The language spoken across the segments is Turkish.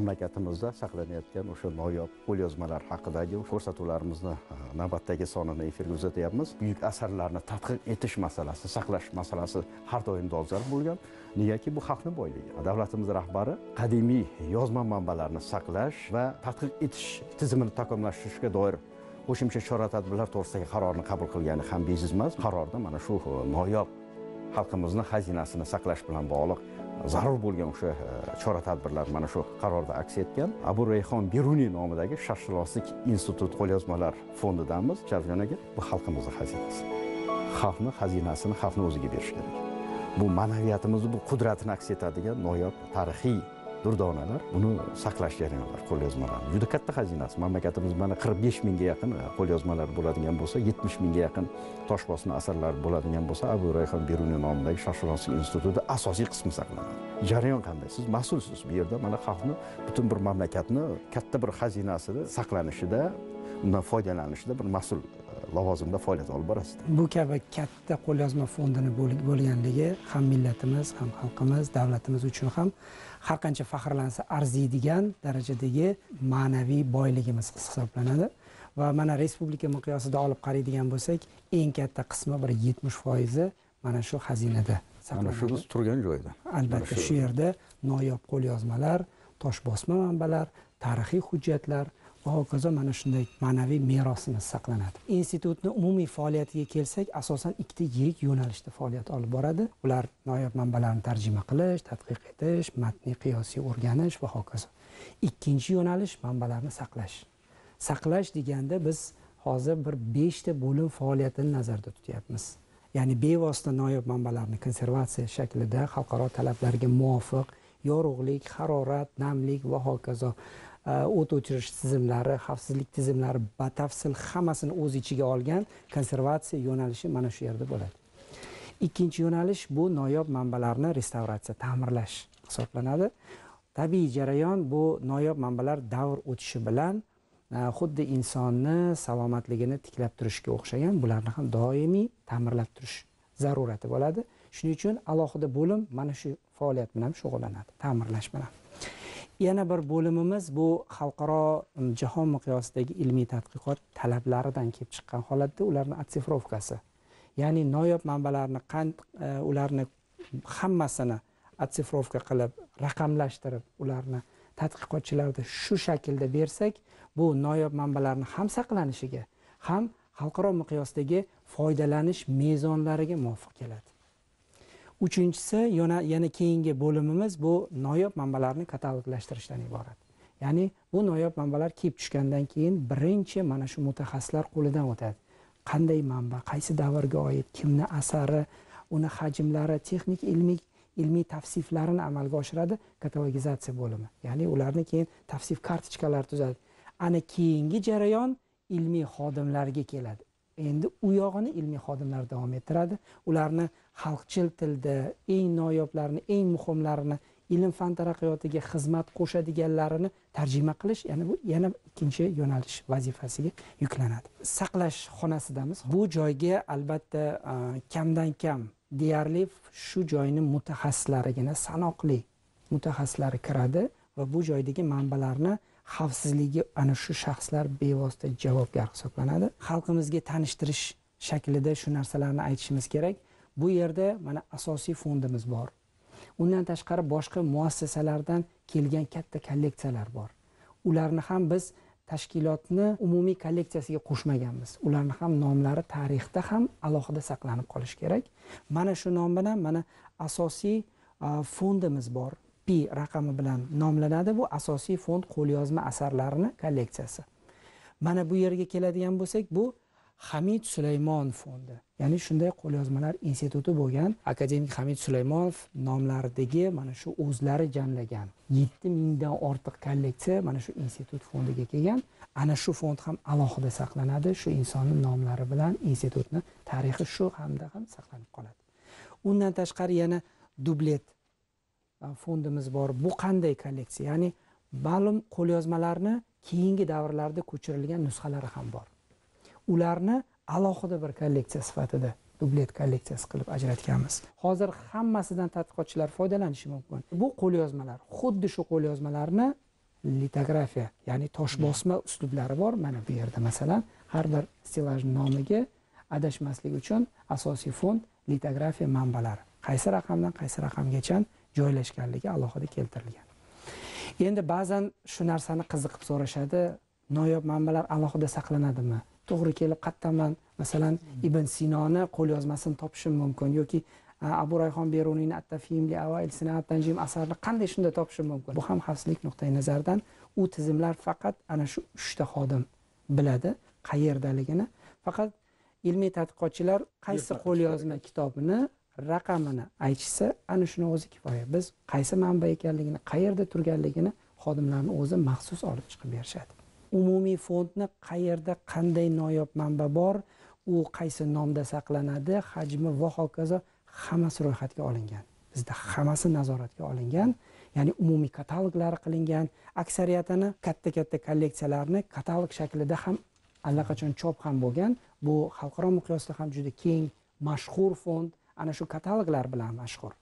memleketimizde saklanayotgan o'sha noyob qo'lyozmalar haqidagi ko'rsatuvlarimizni navbatdagi sonini efirga uzatyapmiz. Buyuk asarlarni tadqiq etish masalasi, saqlash masalasi har doim dolzarb bo'lgan. Negaki bu xalqning boyligi. Davlatimiz rahbari qadimiy yozma manbalarni saqlash va tadqiq etish tizimini takomillashtirishga doir qo'shimcha chora-tadbirlar to'g'risidagi qarorni qabul qilgani ham bejiz emas. Qarorda mana shu noyob xalqimizning xazinasini saqlash bilan bog'liq zarur bo'lgan o'sha chora-tadbirlar mana shu qarorda aks etgan. Abu Rayhon Beruniy nomidagi Sharqshunoslik institut qo'lyozmalar fondidamiz. Sharafjonga bu xalqimizning xazinasi. Xalqning xazinasini xalqning o'ziga berish kerak. Bu ma'naviyatimizni, bu qudratini aks etadigan noyob tarixiy durdonalar, bunu saqlash jarayonlari, qo'lyozmalar. Juda katta xazinasi. Mamlakatimiz mana 45 mingga yaqin qo'lyozmalar bo'ladigan bo'lsa, 70 mingga yaqin tosh bosma asarlar bo'ladigan bo'lsa, Abu Rayhon Beruniy nomidagi Sharqshunoslik institutida asosiy qismi saqlanadi. Jarayon qanday? Siz mas'ulsiz bu yerda. Mana xalqni butun bir mamlakatni katta bir xazinasini saqlanishida, undan foydalanishida bir mas'ul lavozimda faoliyat olib borasiz. Bu kabi katta qo'lyozma fondini bo'lganligi ham millatimiz, ham xalqimiz, davlatimiz uchun ham har qancha faxrlansa arziydigan darajadagi ma'naviy boyligimiz hisoblanadi. Va mana respublika miqyosida olib qaraydigan bo'lsak, eng katta qismi bir 70% mana shu xazinada saqlanadi. Mana shu biz turgan joyda. Albatta shu yerda noyob qo'lyozmalar, toshbosma manbalar, tarixiy hujjatlar va hokazo mana shunday ma'naviy merosimiz saqlanadi. Institutning umumiy faoliyatiga kelsak, asosan ikkita yirik yo'nalishda faoliyat olib boradi. Ular noyob manbalarni tarjima qilish, tadqiq etish, matniy qiyosiy o'rganish va hokazo. Ikkinchi yo'nalish manbalarni saqlash. Saqlash deganda biz hozir bir 5 ta bo'lim faoliyatini nazarda tutyapmiz. Ya'ni bevosita noyob manbalarni konservatsiya shaklida xalqaro talablarga muvofiq yorug'lik, harorat, namlik va hokazo o't o'chirish tizimlari, xavfsizlik tizimlari batafsil hammasini o'z ichiga olgan konservatsiya yo'nalishi mana shu yerda bo'ladi. Ikkinchi yo'nalish bu noyob manbalarni restavratsiya, ta'mirlash hisoblanadi. Tabiiy jarayon bu noyob manbalar davr o'tishi bilan xuddi insonni salomatligini tiklab turishga o'xshagan, bularni ham doimiy ta'mirlab turish zarurati bo'ladi. Shuning uchun alohida bo'lim mana shu faoliyat bilan shug'ullanadi, ta'mirlash bilan. Yana bir bo'limimiz bu xalqaro jahon miqyosidagi ilmiy tadqiqot talablaridan kelib chiqqan holatda ularning atsifrovkasi. Ya'ni noyob manbalarni ularni hammasini atsifrovka qilib, raqamlashtirib, ularni tadqiqotchilarga shu shaklda bersak, bu noyob manbalarni ham saqlanishiga, ham xalqaro miqyosdagi foydalanish mezonlariga muvofiq keladi. Uchinchisi, yana keyingi bo'limimiz bu noyob manbalarni kataloglashtirishdan iborat. Ya'ni bu noyob manbalar kelib tushgandan keyin birinchi mana shu mutaxassislar qo'lidan o'tadi. Qanday manba, qaysi davrga oid, kimni asari, uni hajmlari, texnik ilmiy tavsiflarini amalga oshiradi katalogizatsiya bo'limi. Ya'ni ularni keyin tavsif kartochkalari tuzadi. Ana keyingi jarayon ilmiy xodimlarga keladi. Endi u yog'ini ilmiy xodimlar davom ettiradi. Ularni xalqchil tilda eng noyoblarini, eng muhimlarini, ilm-fan taraqqiyotiga xizmat qo'shadiganlarini tarjima qilish, ya'ni bu yana ikkinchi yo'nalish vazifasiga yuklanadi. Saqlash xonasidamiz. Bu joyga albatta kamdan kam deyarli shu joyning mutaxassislarigina, sanoqli mutaxassislari kiradi va bu joydagi manbalarni xavfsizligi ana shu shaxslar bevosita javobgar hisoblanadi. Xalqimizga tanishtirish shaklida shu narsalarni aytishimiz kerak. Bu yerda mana asosiy fondimiz bor. Undan tashqari boshqa muassasalardan kelgan katta kolleksiyalar bor. Ularni ham biz tashkilotni umumiy kolleksiyasiga qo'shmaganmiz. Ularni ham nomlari tarixda ham alohida saqlanib qolish kerak. Mana shu nom bilan mana asosiy fondimiz bor. Raqami bilan nomlanadi. Bu asosiy fond qo'lyozma asarlarini kolleksiyasi. Mana bu yerga keladigan bo'lsak, bu Hamid Sulaymonov fondi. Ya'ni shunday qo'lyozmalar instituti bo'lgan akademik Hamid Sulaymonov nomlaridagi mana shu o'zlari jamlagan 7 mingdan ortiq kolleksiya mana shu institut fondiga kelgan. Ana shu fond ham alohida saqlanadi. Shu insonning nomlari bilan institutni tarixi shu hamda ham saqlanib qoladi. Undan tashqari yana dublet fondimiz bor. Bu qanday kolleksiya? Ya'ni ma'lum qo'lyozmalarni keyingi davrlarda ko'chirilgan nusxalari ham bor. Ularni alohida bir kolleksiya sifatida dublet kolleksiyasi qilib ajratganmiz. Hozir hammasidan tadqiqotchilar foydalanishi mumkin. Bu qo'lyozmalar, xuddi shu qo'lyozmalarni litografiya, ya'ni tosh bosma uslublari bor. Mana bu yerda masalan har bir stilaj nomiga adashmaslik uchun asosiy fond litografiya manbalari qaysi raqamdan qaysi raqamgacha joylashganligi alohida keltirilgan. Endi ba'zan shu narsani qiziqib so'rashadi, noyob manbalar alohida saqlanadimi? To'g'ri kelib qattanman masalan Ibn Sinoni qo'lyozmasini topishim mumkin yoki Abu Rayhon Beruniyning At-Tafhimli Ava'il Sinat Tanjim asarini qanday shunda topishim mumkin? Bu ham xavfsizlik nuqtai nazaridan u tizimlar faqat ana shu 3 ta xodim biladi qayerdaligini. Faqat ilmiy tadqiqotchilar qaysi qo'lyozma kitobini raqamini aytishsa, ana shuni o'zi kifoya. Biz qaysi manba ekanligini, qayerda turganligini xodimlarning o'zi maxsus olib chiqib berishadi. Umumiy fondni qayerda qanday noyob manba bor, u qaysi nomda saqlanadi, hajmi va hokazo hammasi ro'yxatga olingan. Bizda hammasi nazoratga olingan, ya'ni umumiy kataloglari qilingan, aksariyatini katta-katta kolleksiyalarni katalog shaklida ham allaqachon chop ham bo'lgan. Bu xalqaro miqyosda ham juda keng mashhur fond ana shu kataloglar bilan mashhur.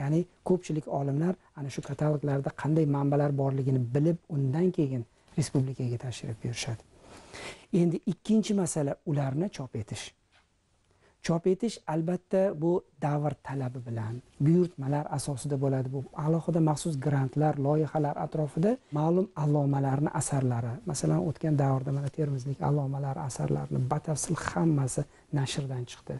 Ya'ni ko'pchilik olimlar ana shu kataloglarda qanday manbalar borligini bilib, undan keyin respublikaga tashrif buyurishadi. Endi ikkinchi masala ularni chop etish. Chop etish albatta bu davr talabi bilan buyurtmalar asosida bo'ladi. Bu alohida maxsus grantlar, loyihalar atrofida ma'lum allomalarning asarlari, masalan o'tgan davrda mana Termizlik allomalar asarlarini batafsil hammasi nashrdan chiqdi.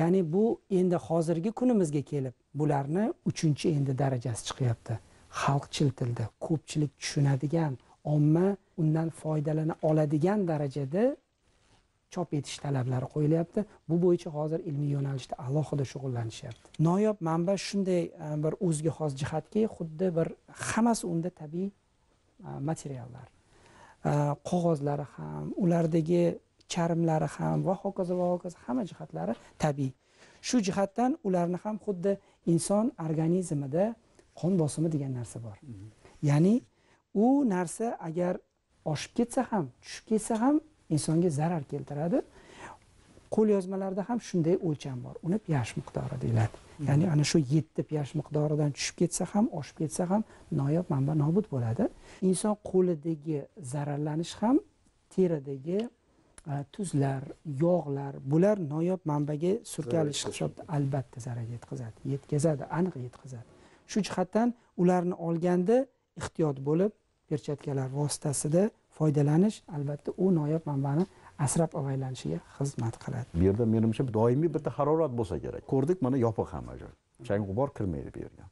Ya'ni bu endi hozirgi kunimizga kelib bularni 3-chi endi darajasi chiqyapti. Xalqchil tilda ko'pchilik tushunadigan, omma undan foydalana oladigan darajada chop etish talablari qo'yilyapti. Bu bo'yicha hozir ilmiy yo'nalishda alohida shug'ullanishyapti. Noyob manba shunday bir o'ziga xos jihatki, xuddi bir hammasi unda tabiiy materiallar, qog'ozlari ham, ulardagi charmlari ham va hokazo hamma jihatlari tabiiy. Shu jihatdan ularni ham xuddi inson organizmida qon bosimi degan narsa bor. Ya'ni u narsa agar oshib ketsa ham, tushib ketsa ham insonga zarar keltiradi. Qo'l yozmalarda ham shunday o'lcham bor. Uni pH miqdori deyiladi. Ya'ni ana shu 7 pH miqdoridan tushib ketsa ham, oshib ketsa ham noyob manba nobud bo'ladi. Inson qo'lidagi zararlanish ham teridagi tuzlar, yog'lar, bular noyob manbaga surkalish hisobida albatta zarar yetkazadi. Aniq yetkazadi. Shu jihatdan ularni olganda ehtiyot bo'lib, perchatkalar vositasida foydalanish albatta u noyob manbani asrab avaylanishiga xizmat qiladi. Bu yerda menimcha doimiy bitta harorat bo'lsa kerak. Ko'rdik, mana yopiq hamma joy. Chang g'ubor kirmaydi bu yerga.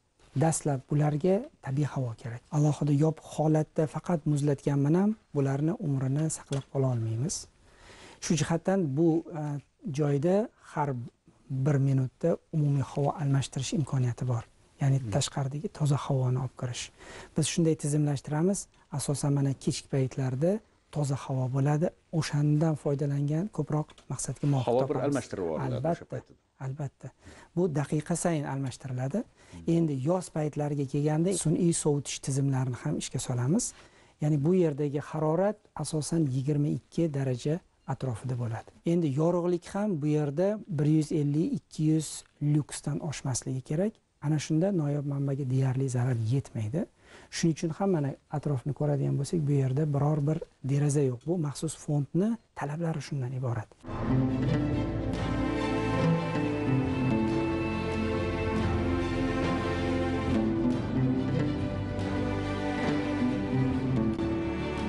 Dastlab ularga tabiiy havo kerak. Alohida yopiq holatda faqat muzlatgan bilan bularni umrini saqlab qola olmaymiz. Shu jihatdan bu joyda har 1 minutda umumiy havo almashtirish imkoniyati bor. Ya'ni tashqaridagi toza havoni olib kirish. Biz shunday tizimlashtiramiz. Asosan mana kechki paytlarda toza havo bo'ladi. O'shandan foydalangan ko'proq maqsadga muvofiq havo bir almashtirib oladi o'sha paytda. Albatta. Bu daqiqa sayin almashtiriladi. Endi yoz paytlariga kelganda sun'iy sovutish tizimlarini ham ishga solamiz. Ya'ni bu yerdagi harorat asosan 22 daraja atrofida bo'ladi. Endi yorug'lik ham bu yerda 150-200 luksdan oshmasligi kerak. Ana shunda noyob manbaga deyarli zarar yetmaydi. Shuning uchun ham mana atrofni ko'radigan bo'lsak, bu yerda biror bir deraza yo'q. Bu maxsus fondni talablari shundan iborat.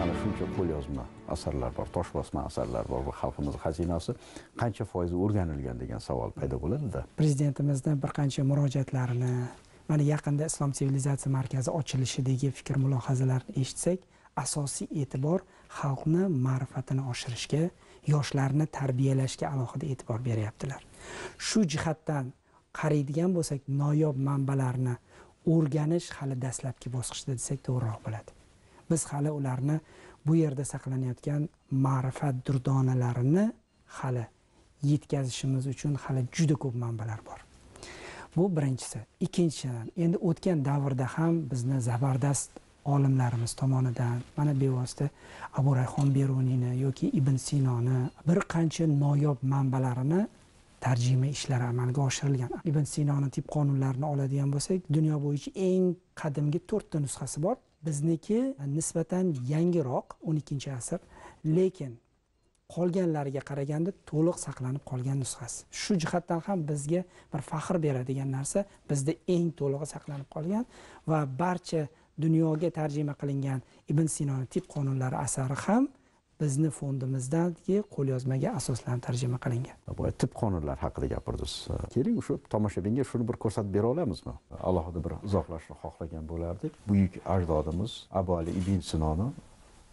Mana shuncha qo'lyozma asarlar bor, tosh bosma asarlar bor, bu xalqimizning xazinasi qancha foizi o'rganilgan degan savol paydo bo'ladi-da. Prezidentimizdan bir qancha murojaatlarini, mana yaqinda Islom sivilizatsiya markazi ochilishidagi fikr mulohazalarni eshitsak, asosiy e'tibor xalqni ma'rifatini oshirishga, yoshlarni tarbiyalashga alohida e'tibor beryaptilar. Shu jihatdan qaraydigan bo'lsak, noyob manbalarni o'rganish hali dastlabki bosqichda desak to'g'riroq bo'ladi. Biz hali ularni bu yerda saqlanayotgan ma'rifat durdonalarini hali yetkazishimiz uchun hali juda ko'p manbalar bor. Bu birinchisi. Ikkinchidan, endi o'tgan davrda ham bizni zabardast olimlarimiz tomonidan mana bevosita Abu Rayhon Beruniyni yoki Ibn Sinoni bir qancha noyob manbalarini tarjima ishlari amalga oshirilgan. Ibn Sinoni Tibb qonunlarini oladigan bo'lsak, dunyo bo'yicha eng qadimgi 4 ta nusxasi bor. bizniki nisbatan yangiroq 12 asr, lekin qolganlariga qaraganda to'liq saqlanib qolgan nusxasi. Shu jihatdan ham bizga bir faxr beradigan narsa, bizda eng to'lig'i saqlanib qolgan va barcha dunyoga tarjima qilingan Ibn Sinoning Tibb qonunlari asari ham bizni fondimizdagi qo'lyozmaga asoslanib tarjima qilingan. Bu tibb qonunlari haqida gapirdiz. Keling, o'sha tomoshabinga shuni bir ko'rsatib bera olamizmi? Alohida bir izohlashni xohlagan bo'lardik. Buyuk ajdodimiz Abu Ibn Sinoni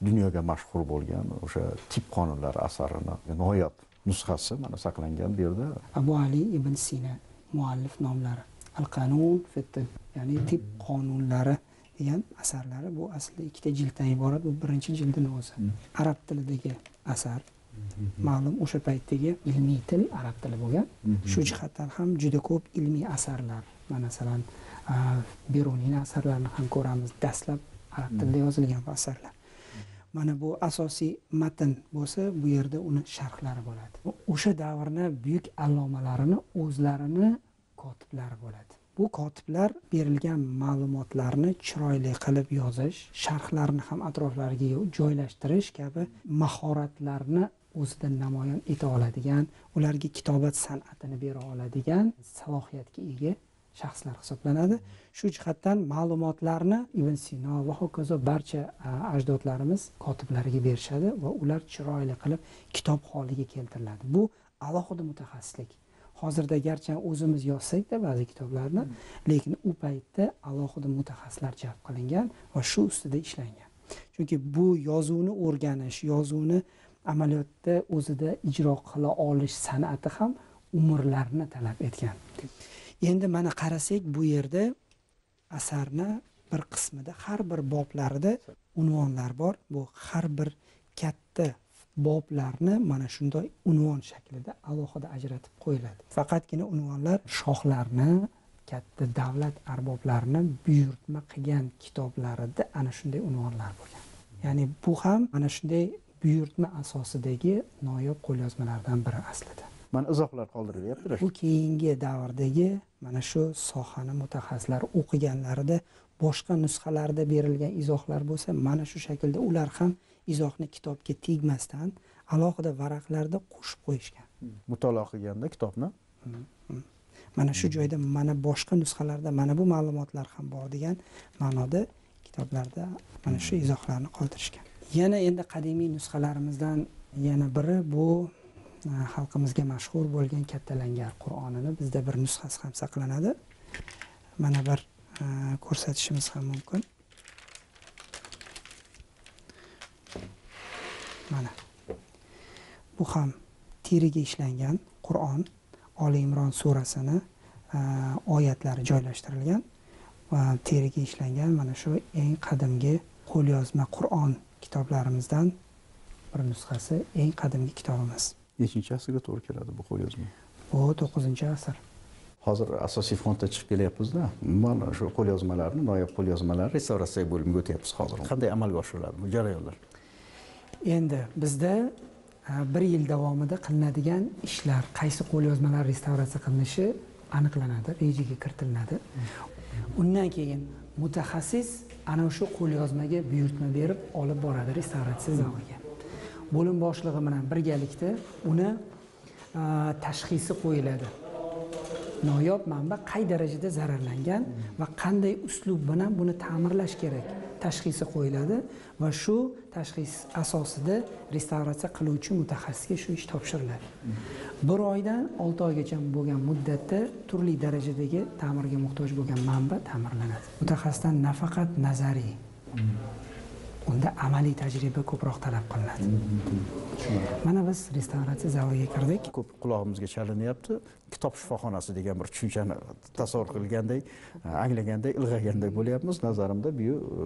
dunyoga mashhur bo'lgan o'sha tibb qonunlari asarini noyob nusxasi mana saqlangan bu yerda. Abu Ibn Sino muallif nomlari Al-Qanun fi-t-Tibb, ya'ni tibb qonunlari degan asarlari, bu aslida 2 jilddan iborat. Bu 1-jildini o'zi. Arab tilidagi asar. Ma'lum o'sha paytdagi ilmiy til arab tili bo'lgan. Shu jihatdan ham juda ko'p ilmiy asarlar, masalan, Beruniyning asarlarini ham ko'ramiz. Dastlab arab tilida yozilgan asarlar. Mana bu asosiy matn bo'lsa, bu yerda uni sharhlari bo'ladi. O'sha davrning buyuk allomalarini o'zlarini kotiblari bo'ladi. Bu kotiblar berilgan ma'lumotlarni chiroyli qilib yozish, sharhlarni ham atroflariga joylashtirish kabi mahoratlarni o'zida namoyon eta oladigan, ularga kitobat san'atini bera oladigan salohiyatga ega shaxslar hisoblanadi. Shu jihatdan ma'lumotlarni Ibn Sino va hokazo barcha ajdodlarimiz kotiblariga berishadi va ular chiroyli qilib kitob holiga keltiriladi. Bu alohida mutaxassislik. Hozirda garchi o'zimiz yozsak-da ba'zi kitoblarni, lekin u paytda alohida mutaxassislar jalb qilingan va shu ustida ishlangan. Chunki bu yozuvni o'rganish, yozuvni amaliyotda o'zida ijro qila olish san'ati ham umrlarni talab etgan. Endi mana qarasak, bu yerda asarni bir qismida har bir boblarida unvonlar bor. Bu har bir katta boblarni mana shunday unvon shaklida alohida ajratib qo'yiladi. Faqatgina unvonlar shohlarni, katta davlat arboblarini buyurtma qilgan kitoblarida ana shunday unvonlar bo'lgan. Ya'ni bu ham ana shunday buyurtma asosidagi noyob qo'lyozmalardan biri aslida. Mana izohlar qoldirilyapti. Bu keyingi davrdagi mana shu sohani mutaxassislar o'qiganlarida boshqa nusxalarda berilgan izohlar bo'lsa, mana shu shaklda ular ham izohni kitobga tegmasdan alohida varaqlarda qo'shib qo'yishgan. Mutolaa qilganda kitobni mana shu joyda, mana boshqa nusxalarda mana bu ma'lumotlar ham bor degan ma'noda kitoblarda mana shu izohlarni qoldirishgan. Yana endi qadimiy nusxalarimizdan yana biri, bu xalqimizga mashhur bo'lgan Katta Langar Qur'onini bizda bir nusxasi ham saqlanadi. Mana bir ko'rsatishimiz ham mumkin. Mana bu ham teriga ishlangan Qur'on, Oli Imron surasini oyatlari joylashtirilgan va teriga ishlangan mana shu eng qadimgi qo'lyozma Qur'on kitoblarimizdan bir nusxasi, eng qadimgi kitobimiz. Nechinchi asrga to'g'ri keladi bu qo'lyozma? Bu 9-asr. Hozir asosiy fondda chiqib kelyapmiz-da. Mana shu qo'lyozmalarni, noyob qo'lyozmalar restavratsiya bo'limiga o'tyapmiz hozir. Qanday amalga oshiriladi bu jarayonlar? Endi bizda 1 yil davomida qilinadigan ishlar, qaysi qo'lyozmalar restavratsiya qilinishi aniqlanadi, rejaga kiritiladi. Undan keyin mutaxassis ana shu qo'lyozmaga buyurtma berib olib boradi restavratsiya zaliga. Bo'lim boshlig'i bilan birgalikda uni tashxisi qo'yiladi. Noyob manba qay darajada zararlangan va qanday uslub bilan buni ta'mirlash kerak tashxisi qo'yiladi va shu tashxis asosida restavratsiya qiluvchi mutaxassisga shu ish topshiriladi. 1 oydan 6 oygacha bo'lgan muddatda turli darajadagi ta'mirga muhtoj bo'lgan manba ta'mirlanadi. Mutaxassisdan nafaqat nazariy, unda amaliy tajriba ko'proq talab qilinadi. Mana biz restavratsiya zaliga kirdik. Ko'p quloqimizga chalinyapti. Kitob shifoxonasi degan bir tushunchani tasavvur qilganday, anglaganda, ilg'aganda bo'lyapmiz. Nazarimda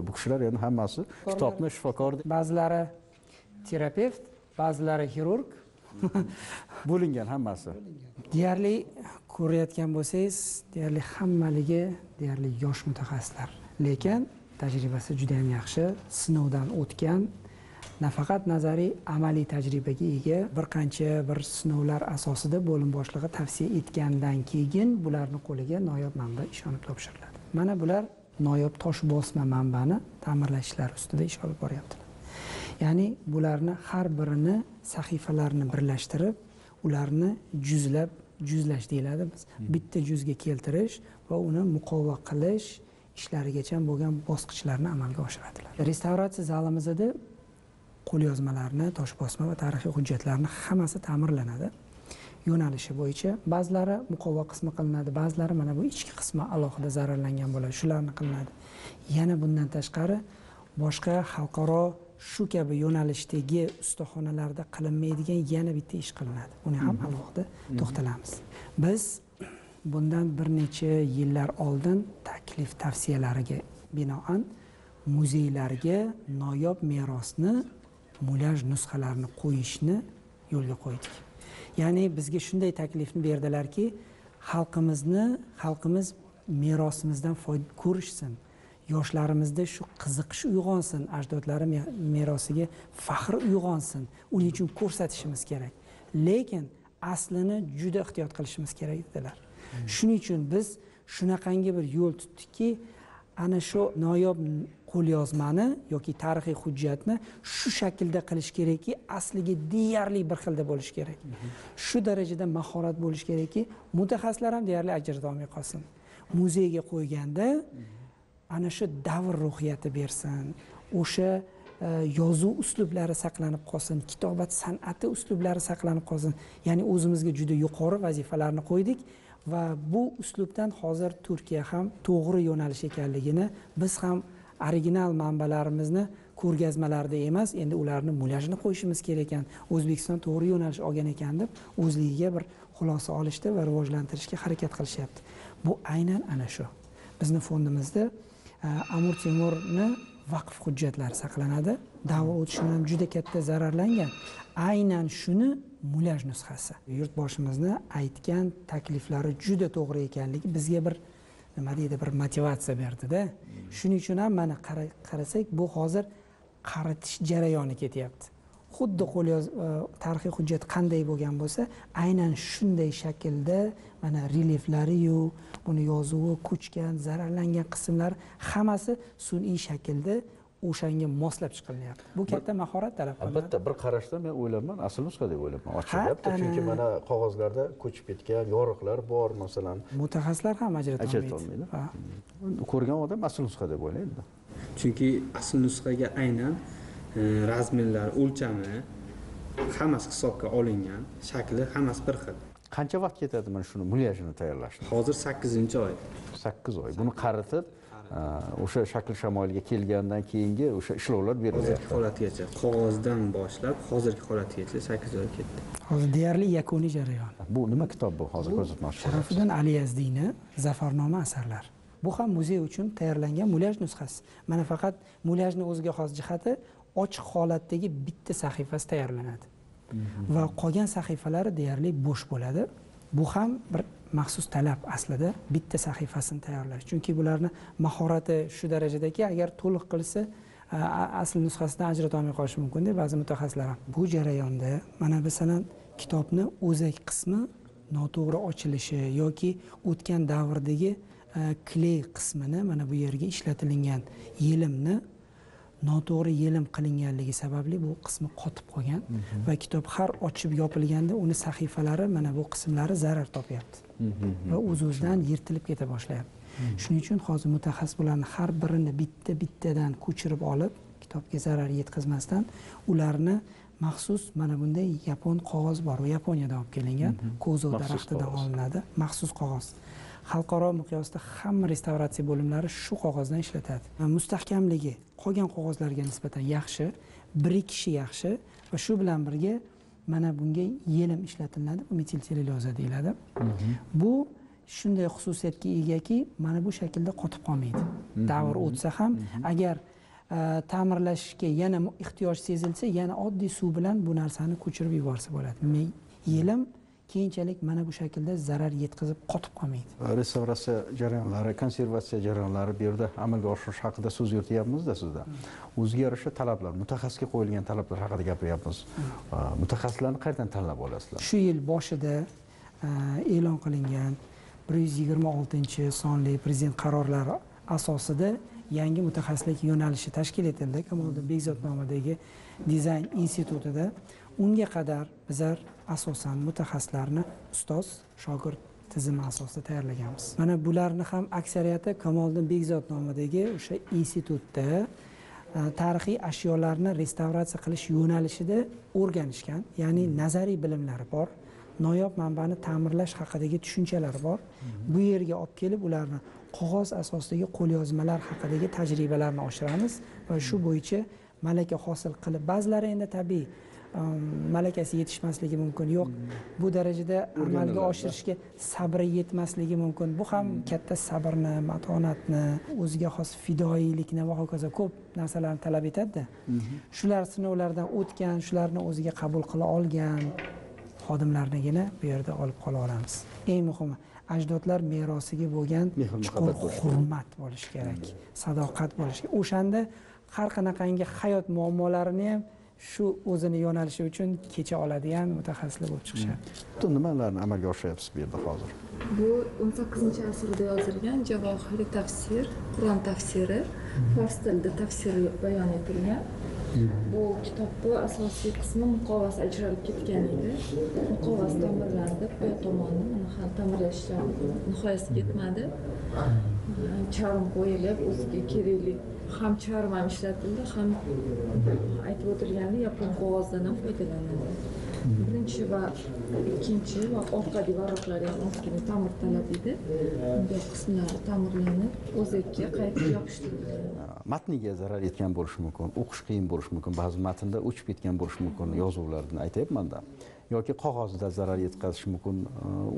bu kishilar endi hammasi kitobni shifokor, ba'zilari terapevt, ba'zilari xirurg bo'lingan hammasi. Deyarli ko'rayotgan bo'lsangiz, deyarli hammaligi deyarli yosh mutaxassislar. Lekin tajribasi juda ham yaxshi, sinovdan o'tgan, nafaqat nazariy, amaliy tajribaga ega. Bir qancha bir sinovlar asosida bo'lim boshlig'i tavsiya etgandan keyin bularni qo'liga noyob manba ishonib topshiriladi. Mana bular noyob tosh bosma manbani ta'mirlash ishlari ustida ish olib boryaptilar. Ya'ni bularni har birini sahifalarni birlashtirib, ularni juzlash deyiladi. Bitta juzga keltirish va uni muqova qilish ishlarigacha bo'lgan bosqichlarni amalga oshiradilar. Restavratsiya zalimizda qo'lyozmalarni, tosh bosma va tarixiy hujjatlarni hammasi ta'mirlanadi. Yo'nalishi bo'yicha ba'zilari muqova qismi qilinadi, ba'zilari mana bu ichki qismi alohida zararlangan bo'ladi, shularni qilinadi. Yana bundan tashqari boshqa xalqaro shu kabi yo'nalishdagi ustaxonalarda qilinmaydigan yana bitta ish qilinadi. Buni ham alohida to'xtalamiz. Biz bundan bir necha yillar oldin taklif tavsiyalariga binoan muzeylarga noyob merosni mulaj nusxalarini qo'yishni yo'lga qo'ydik. Ya'ni bizga shunday taklifni berdilarki, xalqimiz merosimizdan foyda ko'rishsin, yoshlarimizda shu qiziqish uyg'onsin, ajdodlari merosiga faxr uyg'onsin, uning uchun ko'rsatishimiz kerak. Lekin aslini juda ehtiyot qilishimiz kerak dedilar. Shuning uchun biz shunaqangi bir yo'l tutdikki, ana shu noyob qo'lyozmani yoki tarixiy hujjatni shu shaklda qilish kerakki, asliga deyarli bir xilda bo'lish kerak. Shu darajada mahorat bo'lish kerakki, mutaxassislar ham deyarli ajrata olmay qolsin. Muzeyga qo'yganda ana shu davr ruhiyati bersin, o'sha yozuv uslublari saqlanib qolsin, kitobat san'ati uslublari saqlanib qolsin. Ya'ni o'zimizga juda yuqori vazifalarni qo'ydik. Va bu uslubdan hozir Turkiya ham to'g'ri yo'nalish ekanligini, biz ham original manbalarimizni ko'rgazmalarda emas, endi ularni mulajini qo'yishimiz kerak ekan, O'zbekiston to'g'ri yo'nalish olgan ekan deb o'zligiga bir xulosa olishdi va rivojlantirishga harakat qilishyapti. Bu aynan ana shu. Bizning fondimizda Amir Temurning vaqf hujjatlari saqlanadi. Davr o'tishi bilan juda katta zararlangan. Aynan shuni mulaj nusxasi. Yurtboshimizni aytgan takliflari juda to'g'ri ekanligi bizga bir nima deydi, bir motivatsiya berdi-da. Shuning uchun ham mana qarasak, bu hozir qaritish jarayoni ketyapti. Xuddi tarixiy hujjat qanday bo'lgan bo'lsa, aynan shunday shaklda mana releflari yu, buni yozuvi ko'chgan, zararlangan qismlar hammasi sun'iy shaklda o'shanga moslab chiqilyapti. Bu katta mahorat talab qiladi. Albatta, bir qarashda men o'ylayman, asl nusxa deb o'ylayman. Ochilyapti, chunki mana qog'ozlarda ko'chib ketgan yorug'lar bor, masalan. Mutaxassislar ham ajrata olmaydi. Ko'rgan odam asl nusxa deb o'ylaydi. Chunki asl nusxaga aynan razmlar, o'lchami hammasi hisobga olingan, shakli hammasi bir xil. Qancha vaqt ketadi mana shuni mulyajini tayyorlashda? Hozir 8-oy. 8 oy. Buni qaritib o'sha shakl shamoliga kelgandan keyingi o'sha ishlovlar beriladi. Hozirgi holatgacha, qog'ozdan boshlab hozirgi holatgacha 8 oy ketdi. Hozir deyarli yakuniy jarayon. Bu nima kitob bu hozir ko'rsatmoqchi? Sharafiddin Ali Yazdiyning Zafarnoma asarlari. Bu ham muzey uchun tayyorlangan mulyaj nusxasi. Mana faqat mulyajning o'ziga xos jihati ochiq holatdagi bitta sahifasi tayyorlanadi. Va qolgan sahifalari deyarli bo'sh bo'ladi. Bu ham bir maxsus talab aslida bitta sahifasini tayyorlash. Chunki bularni mahorati shu darajadaki, agar to'liq qilsa asl nusxasidan ajrata olmay qolishi mumkin-da ba'zi mutaxassislar. Bu jarayonda mana masalan kitobni o'zak qismi noto'g'ri ochilishi yoki o'tgan davrdagi kley qismini mana bu yerga ishlatilgan yelimni noto'g'ri yelim qilinganligi sababli bu qismi qotib qolgan va kitob har ochib yopilganda uni sahifalari mana bu qismlari zarar topyapti va o'z-o'zidan yirtilib keta boshlayapti. Shuning uchun hozir mutaxassis bularni har birini bittadan ko'chirib olib, kitobga zarar yetkazmasdan ularni maxsus mana bunday yapon qog'oz bor, Yaponiyadan olib kelingan, ko'zo daraxtidan olinadi, maxsus qog'oz. Xalqaro miqyosda hamma restavratsiya bo'limlari shu qog'ozdan ishlatadi. Mustahkamligi qolgan qog'ozlarga nisbatan yaxshi, birikishi yaxshi va shu bilan birga mana bunga yelim ishlatiladi, bu metilsellyuloza deyiladi. Bu shunday xususiyatga egaki, mana bu shaklda qotib qolmaydi. Davr o'tsa ham, agar ta'mirlashga yana ehtiyoj sezilsa, yana oddiy suv bilan bu narsani ko'chirib yuborsa bo'ladi. Yelim keyinchalik mana bu shaklda zarar yetkazib qotib qolmaydi. Restavratsiya jarayonlari, konservatsiya jarayonlari bu yerda amalga oshirish haqida so'z yurityapmiz-da sizda. O'ziga yarasha talablar, mutaxassisga qo'yilgan talablar haqida gapiryapmiz. Mutaxassislarni qayerdan tanlab olasizlar? Shu yil boshida e'lon qilingan 126-sonli prezident qarorlari asosida yangi mutaxassislik yo'nalishi tashkil etildi. Kamol Bekzod nomidagi dizayn institutida unga qadar bizlar asosan mutaxassislarni ustoz shogird tizimi asosida tayyorlaganmiz. Mana bularni ham aksariyati Kamol Bekzod nomidagi o'sha institutda tarixiy ashyolarni restavratsiya qilish yo'nalishida o'rganishgan, ya'ni nazariy bilimlari bor, noyob manbani ta'mirlash haqidagi tushunchalari bor. Bu yerga olib kelib ularni qog'oz asosidagi qo'lyozmalar haqidagi tajribalarni oshiramiz va shu bo'yicha malaka hosil qilib, ba'zilari endi tabiiy malakasi yetishmasligi mumkin, yo'q bu darajada amalga oshirishga sabri yetmasligi mumkin. Bu ham katta sabrni, matonatni, o'ziga xos fidoilikni va hokazo ko'p narsalarni talab etadi. Shular sinovlardan o'tgan, shularni o'ziga qabul qila olgan xodimlarnigina bu yerda olib qola olamiz. Eng muhimi ajdodlar merosiga bo'lgan chuqur hurmat bo'lishi kerak, sadoqat bo'lishi. O'shanda har qanaqangi hayot muammolarini ham shu o'zini yo'nalishi uchun kecha oladigan mutaxassislar bo'lib chiqishadi. Butun nimalarni amalga oshiryapsiz bu yerda hozir? Bu 19-asrda yozilgan javohirli tafsir, Qur'on tafsiri, fors tilida tafsiri bayon etilgan. Bu kitobning asosiy qismi muqovasi ajralib ketgan edi. Muqovasi ta'mirlandi, bu tomonni mana ham ta'mirlash ishlari nihoyasiga yetmadi. Charm qo'yilib, o'ziga kerakli ham charm ham ishlatildi, ham aytib o'tilganidek yapon qog'ozidan ham foydalanildi. Birinchi va ikkinchi va orqa devorlari ham ozgina ta'mir talab edi. Bu qismlar ta'mirlanib, o'ziga qayta yopishtirildi. Matniga zarar yetgan bo'lishi mumkin, o'qish qiyin bo'lishi mumkin, ba'zi matnda o'chib ketgan bo'lishi mumkin, yozuvlardan aytayapman-da. Yoki qog'ozda zarar yetkazishi mumkin.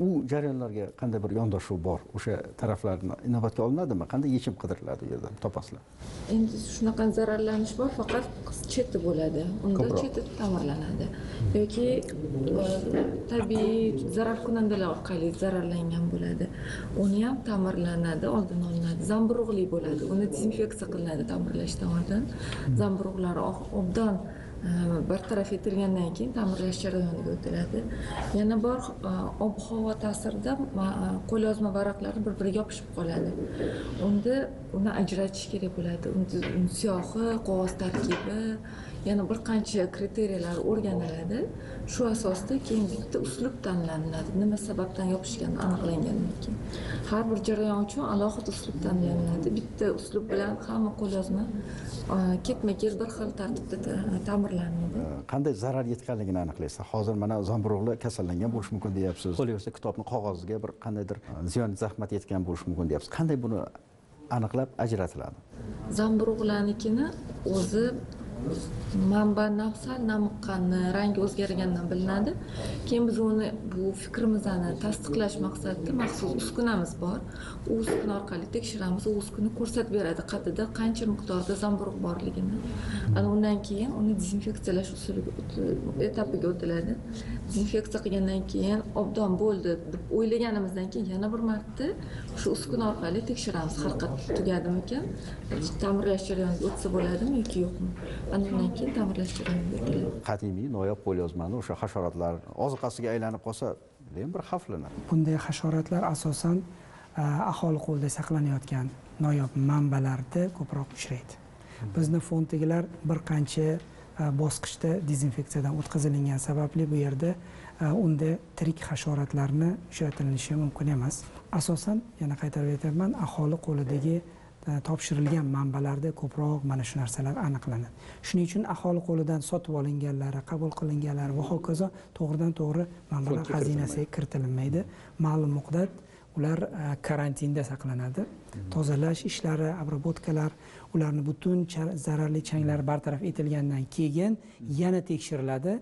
U jarayonlarga qanday bir yondashuv bor? O'sha taraflarni inobatga olinadimi? Qanday yechim qidiriladi u yerdan? Topasizlar. Endi shunaqa zararlanish bor, faqat cheti bo'ladi. Unda cheti ta'mirlanadi. Yoki tabiiy zararkunandalar orqali zararlangan bo'ladi. Uni ham ta'mirlanadi, oldini olinadi. Zamburug'li bo'ladi. Uni dezinfeksiya qilinadi ta'mirlashdan oldin. Zamburug'lar obdan bartaraf etilgandan keyin ta'mirlash jarayoniga o'tiladi. Yana bor ob-havo ta'sirida qo'lyozma varaqlari bir-biriga yopishib qoladi. Unda uni ajratish kerak bo'ladi. Unda siyohi, qog'oz tarkibi, yana bir qancha kriteriyalar o'rganiladi. Shu asosda keyin bitta uslub tanlanadi. Nima sababdan yopishgani aniqlangandan keyin har bir jarayon uchun alohida uslub tanlanadi. Bitta uslub bilan hamma qo'lyozma ketma-ket bir xil tartibda ta'mirlanadi. Qanday zarar yetganligini aniqlaysiz. Hozir mana zamburug'lar kasallangan bo'lishi mumkin deyapsiz. Qo'lyozma kitobni qog'oziga bir qandaydir ziyon, zahmat yetgan bo'lishi mumkin deyapsiz. Qanday buni aniqlab ajratiladi? Zamburug'larnikini o'zi manba nafsal namiqqani rangi o'zgargandan bilinadi. Keyin biz uni bu fikrimizni tasdiqlash maqsadida maxsus uskunamiz bor. U uskuna orqali tekshiramiz, u uskuna ko'rsatib beradi qatida qancha miqdorda zamburug' borligini. Ana undan keyin uni dezinfeksiyalash usuliga etapiga o'tiladi. Dezinfeksiya qilgandan keyin obdon bo'ldi deb o'ylaganimizdan keyin yana bir marta shu uskuna orqali tekshiramiz, harakat tugadimikan, ta'mirlash jarayoniga o'tsa bo'ladimi yoki yo'qmi. Undan keyin ta'mirlash jarayoni. Qadimiy noyob qo'lyozmani o'sha hasharotlar oziqasiga aylanib qolsa, lekin bir xavflanadi. Bunday hasharotlar asosan aholi qo'lida saqlanayotgan noyob manbalarda ko'proq uchraydi. Bizni fonddagilar bir qancha bosqichda dezinfeksiyadan o'tkazilgan sababli bu yerda unda tirik hasharotlarni ishlatilishi mumkin emas. Asosan yana qaytarib aytaman, aholi qo'lidagi topshirilgan manbalarda ko'proq mana shu narsalar aniqlanadi. Shuning uchun aholi qo'lidan sotib olinganlari, qabul qilinganlari va hokazo to'g'ridan-to'g'ri manbalar xazinasiga kiritilmaydi. Ma'lum miqdorda ular karantinda saqlanadi. Tozalash ishlari, обработкалар, ularni butun zararli changlar bartaraf etilgandan keyin yana tekshiriladi.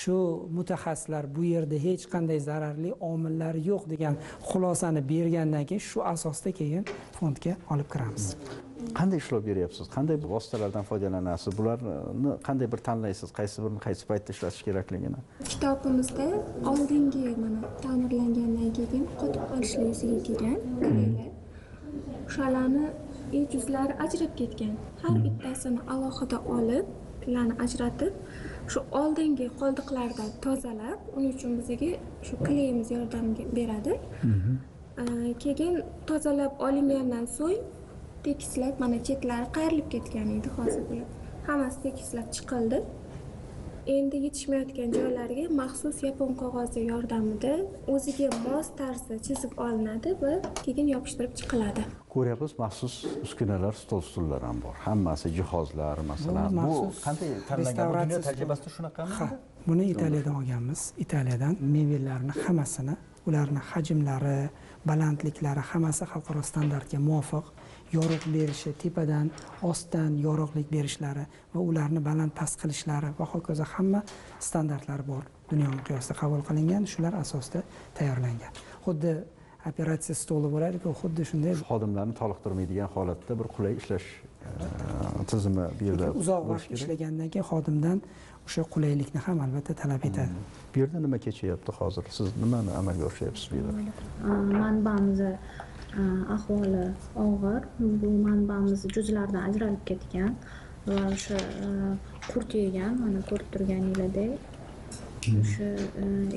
Shu mutaxassislar bu yerda hech qanday zararli omillar yo'q degan xulosani bergandan keyin shu asosda keyin fondga olib kiramiz. Qanday ishlov beryapsiz? Qanday vositalardan foydalanasiz? Bularni qanday bir tanlaysiz? Qaysi birini qaysi paytda ishlatish kerakligini? Kitobimizda oldingi mana ta'mirlangandan keyin qotib qolishligi kerak. O'shalarni ejizlari ajrab ketgan. Har bittasini alohida olib, ularni ajratib, shu oldingi qoldiqlardan tozalab, uning uchun bizga shu kleyimiz yordam beradi. Keyin tozalab olingandan so'ng tekislab mana chetlari qayrilib ketgan edi hozir bular. Hammasi tekislab chiqildi. Endi yetishmayotgan joylariga maxsus yapon qog'ozi yordamida o'ziga mos tarzda chizib olinadi va keyin yopishtirib chiqiladi. Ko'ryapsiz, maxsus uskunalar, stol-stullar ham bor. Hammasi jihozlar, masalan, bu qanday tanlangan? Dunyo tajribasida shunaqami? Ha, buni Italiyadan olganmiz. Italiyadan mevalarni hammasini, ularning hajmlari, balandliklari hammasi xalqaro standartga muvofiq yorug' berishi, tepadan, ostdan yorug'lik berishlari va ularni baland past qilishlari va hokazo hamma standartlar bor. Dunyo miqyosida qabul qilingan, shular asosida tayyorlangan. Xuddi operatsiya stoli bo'ladi-ku, xuddi shunday xodimlarni toliqtirmaydigan holatda bir qulay ishlash tizimi bu yerda uzoq vaqt ishlagandan keyin xodimdan o'sha qulaylikni ham albatta talab etadi. Bu yerda nima kechyapti hozir? Siz nimani amalga oshiryapsiz bu yerda? Manbamizni ahvoli og'ir. Bu manbamiz juzlardan ajralib ketgan va o'sha qurt yegan, mana ko'rib turganinglardek, o'sha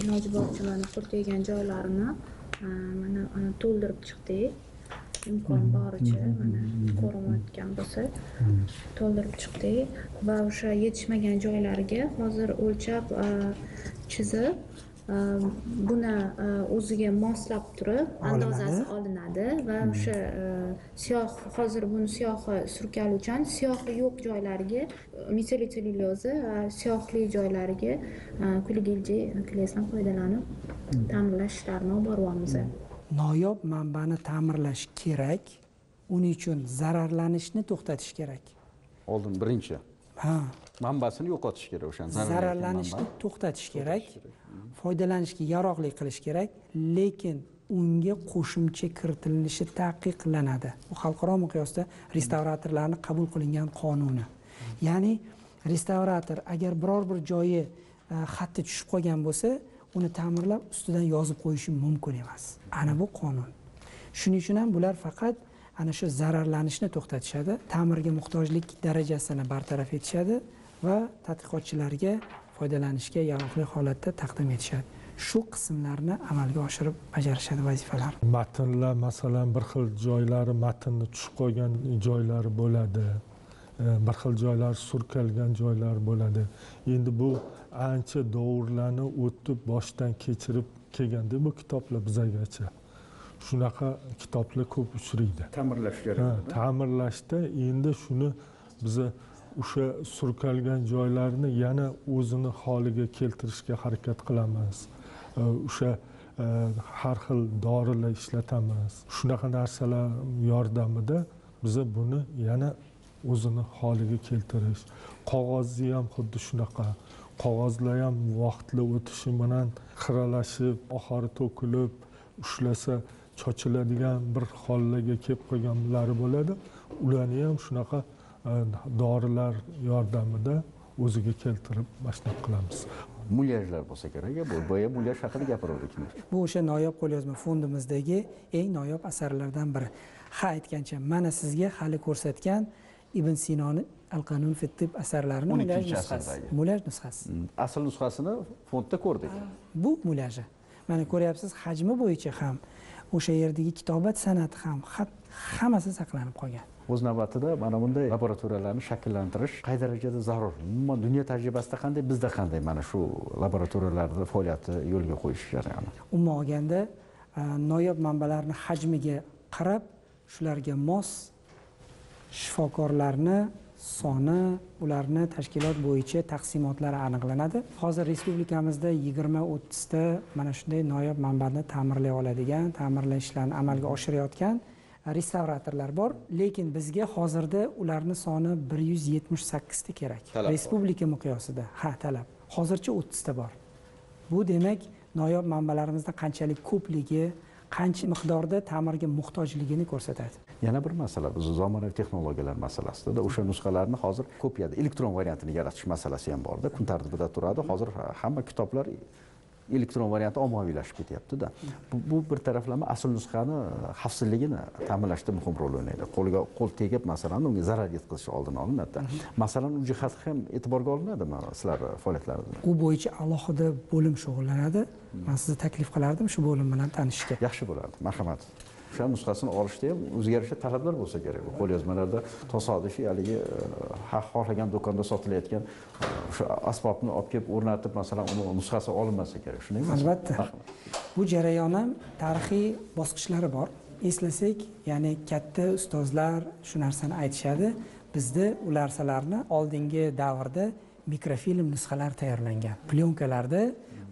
iloji boricha mana qurt yegan joylarini mana to'ldirib chiqdik. Imkon boricha mana ko'rinayotgan bo'lsa, to'ldirib chiqdik va o'sha yetishmagan joylariga hozir o'lchab chizib buni o'ziga moslab turib andozasi olinadi va o'sha siyoh, hozir buni siyohi surkaluvchan, siyohi yo'q joylariga mitsellyuloza va siyohli joylariga kulgilji klesdan foydalanib ta'mirlash ishlarini olib boryapmiz. Noyob manbani ta'mirlash kerak, uning uchun zararlanishni to'xtatish kerak. Oldin birinchi manbasini yo'qotish kerak, o'shani zararlanishni to'xtatish kerak, foydalanishga yaroqli qilish kerak, lekin unga qo'shimcha kiritilinishi taqiqlanadi. Bu xalqaro miqyosda restavratorlarni qabul qilingan qonuni. Ya'ni restavrator agar biror bir joyi xatti tushib qolgan bo'lsa, uni ta'mirlab ustidan yozib qo'yishi mumkin emas. Ana bu qonun. Shuning uchun ham bular faqat ana shu zararlanishni to'xtatishadi, ta'mirga muhtojlik darajasini bartaraf etishadi va tadqiqotchilarga foydalanishga yaroqli holatda taqdim etishadi. Shu qismlarni amalga oshirib bajarishadi vazifalar. Matnlar, masalan, bir xil joylari matnni tushib qolgan joylari bo'ladi, bir xil joylari surkalgan joylari bo'ladi. Endi bu ancha davrlarni o'tib boshdan kechirib kelganda bu kitoblar bizagacha. Shunaqa kitoblar ko'p uchraydi. Ta'mirlash kerak. Ha, ta'mirlashda endi shuni biz o'sha surkalgan joylarni yana o'zini holiga keltirishga harakat qilamiz. O'sha har xil dorilar ishlatamiz. Shunaqa narsalar yordamida biz buni yana o'zini holiga keltirish. Qog'ozni ham xuddi shunaqa. Qog'ozlar ham vaqtli o'tishi bilan xiralashib, oxiri to'kilib, ushlasa sochiladigan bir hollarga kelib qolganlari bo'ladi. Ularni ham shunaqa dorilar yordamida o'ziga keltirib mashnaq qilamiz. Mulyajlar bo'lsa kerak, bu boya mulyaj haqida gapirdik. Bu o'sha noyob qo'lyozma fondimizdagi eng noyob asarlardan biri. Ha, aytgancha mana sizga hali ko'rsatgan Ibn Sinoni Al-Qanun fi-t-Tibb asarlarini mulyaj nusxasi. Asl nusxasini fondda ko'rdik. Bu mulyaji. Mana ko'ryapsiz, hajmi bo'yicha ham o'sha yerdagi kitobat san'ati ham hammasi saqlanib qolgan. O'z navbatida mana bunday laboratoriyalarni shakllantirish qay darajada zarur? Umuman dunyo tajribasida qanday, bizda qanday mana shu laboratoriyalarda faoliyatni yo'lga qo'yish jarayoni. Umuman olganda noyob manbalarning hajmiga qarab shularga mos shifokorlarni soni, ularni tashkilot bo'yicha taqsimotlari aniqlanadi. Hozir respublikamizda 20-30 ta mana shunday noyob manbani ta'mirlay oladigan, ta'mirlash ishlarini amalga oshirayotgan restavratorlar bor, lekin bizga hozirda ularni soni 178 ta kerak. Respublika miqyosida talab. Hozircha 30 ta bor. Bu demak, noyob manbalarimizda qanchalik ko'pligi, qancha miqdorda ta'mirga muhtojligini ko'rsatadi. Yana bir masala, biz zamonaviy texnologiyalar masalasida o'sha nusxalarni hozir kopiyada elektron variantini yaratish masalasi ham borda, kun tartibida turadi. Hozir hamma kitoblar elektron varianti ommaviylashib ketyapti-da. Bu bir taraflama asl nusxani xavfsizligini ta'minlashda muhim rol o'ynaydi. Qo'lga qo'l tegib, masalan, unga zarar yetkazish oldini olinadi. Masalan, u jihat ham e'tiborga olinadimi sizlar faoliyatlaringizda? U bo'yicha alohida bo'lim shug'ullanadi. Men sizni taklif qilardim shu bo'lim bilan tanishishga. Yaxshi bo'ladi. Marhamat. o'sha nusxasini olishda ham o'zgarishli talablar bo'lsa kerak. Bu qo'lyozmalarda tasodifiy haligi xohlagan do'konda sotilayotgan o'sha asbobni olib kelib o'rnatib, masalan, uni nusxasi olinmasa kerak. Shunday emasmi? Albatta. Bu jarayon ham tarixiy bosqichlari bor. Eslasak, ya'ni katta ustozlar shu narsani aytishadi. Bizda ular salarni oldingi davrda mikrofilm nusxalari tayyorlangan. Plyonkalarda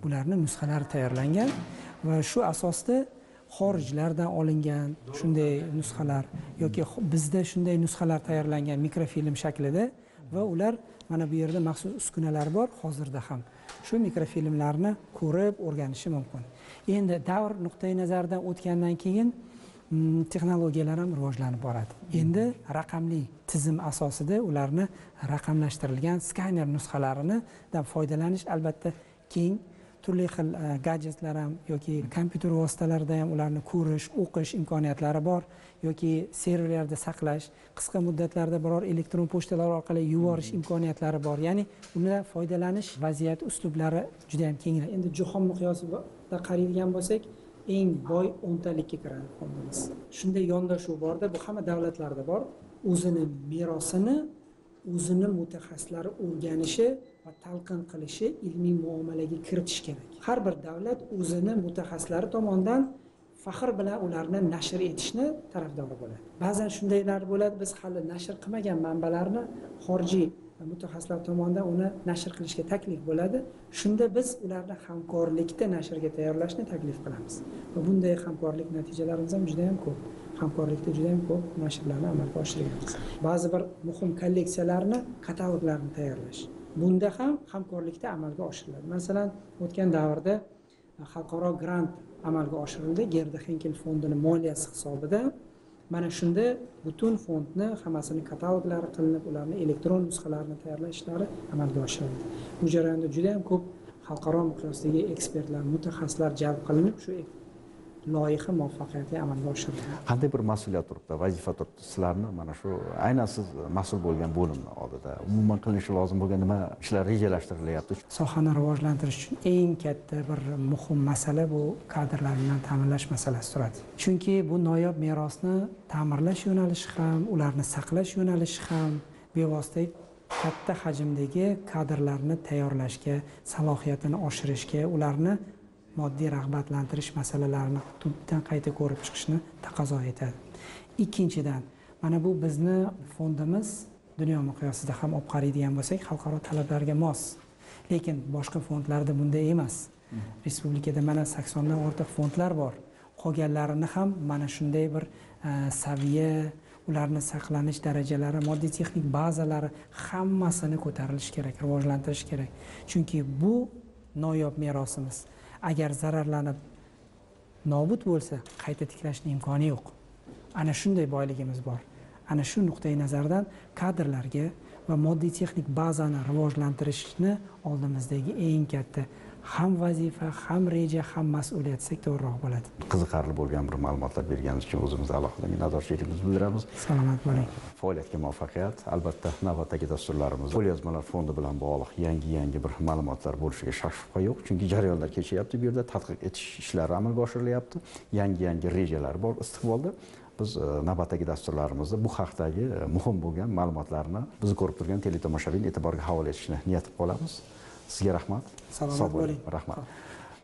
bularni nusxalari tayyorlangan va shu asosda xorijlardan olingan shunday nusxalar yoki bizda shunday nusxalar tayyorlangan mikrofilm shaklida va ular mana bu yerda maxsus uskunalar bor, hozirda ham shu mikrofilmlarni ko'rib o'rganishi mumkin. Endi davr nuqtai nazaridan o'tgandan keyin texnologiyalar ham rivojlanib boradi. Endi raqamli tizim asosida ularni raqamlashtirilgan skaner nusxalaridan foydalanish albatta keng, turli xil gadjetlar ham yoki kompyuter vositalarida ham ularni ko'rish, o'qish imkoniyatlari bor yoki serverlarda saqlash, qisqa muddatlarda biror elektron pochtalar orqali yuborish imkoniyatlari bor. Ya'ni undan foydalanish vaziyat uslublari juda ham keng. Endi jahon miqyosida qaraydigan bo'lsak, eng boy 10 talikka kiradi xolos. Shunday yondashuv borda, bu hamma davlatlarda bor. O'zini merosini o'zini mutaxassislari o'rganishi va talqin qilishi, ilmiy muomalaga kiritish kerak. Har bir davlat o'zini mutaxassislari tomonidan faxr bilan ularni nashr etishni tarafdori bo'ladi. Ba'zan shundaylar bo'ladi, biz hali nashr qilmagan manbalarni xorijiy mutaxassislar tomonidan uni nashr qilishga taklif bo'ladi. Shunda biz ularni hamkorlikda nashrga tayyorlashni taklif qilamiz. Va bunday hamkorlik natijalarimiz ham juda ham ko'p. Hamkorlikda juda ham ko'p nashrlarni amalga oshirganmiz. Ba'zi bir muhim kolleksiyalarni, kataloglarni tayyorlash. Bunda ham hamkorlikda amalga oshiriladi. Masalan, o'tgan davrda xalqaro grant amalga oshirildi. Gerda Hinkel fondini moliyasi hisobida mana shunda butun fondni hammasini kataloglari qilinib, ularni elektron nusxalarini tayyorlash ishlari amalga oshirildi. Bu jarayonda juda ham ko'p xalqaro miqyosdagi ekspertlar, mutaxassislar jalb qilinib, shu loyiha muvaffaqiyatli amalga oshirildi. Qanday bir mas'uliyat turibdi, vazifa turibdi sizlarni mana shu aynan siz mas'ul bo'lgan bo'limni oldida umuman qilinishi lozim bo'lgan nima ishlar rejalashtirilyapti? Sohani rivojlantirish uchun eng katta bir muhim masala bu kadrlar bilan ta'minlash masalasi turadi. Chunki bu noyob merosni ta'mirlash yo'nalishi ham, ularni saqlash yo'nalishi ham bevosita katta hajmdagi kadrlarni tayyorlashga, salohiyatini oshirishga, ularni moddiy rag'batlantirish masalalarini tubdan qayta ko'rib chiqishni taqozo etadi. Ikkinchidan, mana bu bizni fondimiz dunyo miqyosida ham olib qaraydigan bo'lsak, xalqaro talablarga mos. Lekin boshqa fondlarda bunday emas. Respublikada mana 80 dan ortiq fondlar bor. Qolganlarini ham mana shunday bir saviya, ularni saqlanish darajalari, moddiy texnik bazalari hammasini ko'tarilish kerak, rivojlantirish kerak. Chunki bu noyob merosimiz. Agar zararlanib nobud bo'lsa, qayta tiklashning imkoni yo'q. Ana shunday boyligimiz bor. Ana shu nuqtai nazardan kadrlarga va moddiy texnik bazani rivojlantirishni oldimizdagi eng katta ham vazifa, ham reja, ham mas'uliyat sektorroq bo'ladi. Qiziqarli bo'lgan bir ma'lumotlar berganingiz uchun o'zimiz alohida minnatdorchiligimizni bildiramiz. Salomat bo'ling. Faoliyatga muvaffaqiyat. Albatta, navbatdagi dasturlarimiz qo'lyozmalar fondi bilan bog'liq yangi bir ma'lumotlar bo'lishiga shak shubha yo'q. Chunki jarayonlar kechayapti, bu yerda tadqiq etish ishlari amalga oshirilyapti. Yangi rejalar bor istiqbolda. Biz navbatdagi dasturlarimizda bu haqdagi muhim bo'lgan ma'lumotlarni bizni ko'rib turgan teletomoshabin e'tiboriga havola etishni niyat qilib qolamiz. Sizga rahmat. Salomat bo'ling. Rahmat.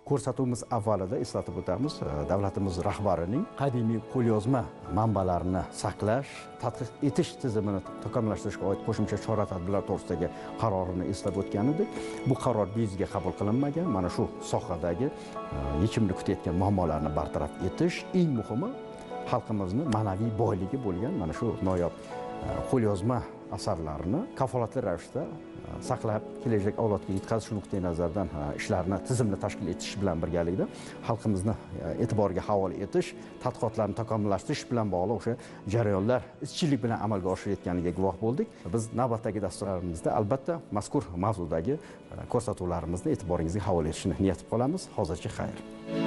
Ko'rsatuvimiz avvalida eslatib o'tamiz, davlatimiz rahbarining qadimiy qo'lyozma manbalarini saqlash, tadqiq etish tizimini takomillashtirishga oid qo'shimcha chora-tadbirlar to'g'risidagi qarorini eslab o'tgan edik. Bu qaror bizga qabul qilinmagan, mana shu sohadagi yechimni kutayotgan muammolarni bartaraf etish, eng muhimi xalqimizni ma'naviy boyligi bo'lgan mana shu noyob qo'lyozma asarlarini kafolatli ravishda saqlab kelajak avlodga yetkazish nuqtai nazaridan ishlarni tizimli tashkil etish bilan birgalikda xalqimizni e'tiboriga havola etish, tadqiqotlarni takomillashtirish bilan bog'liq o'sha jarayonlar izchillik bilan amalga oshirilayotganiga guvoh bo'ldik. Biz navbatdagi dasturlarimizda albatta mazkur mavzudagi ko'rsatuvlarimizni e'tiboringizga havola etishni niyat qilamiz. Hozircha xayr.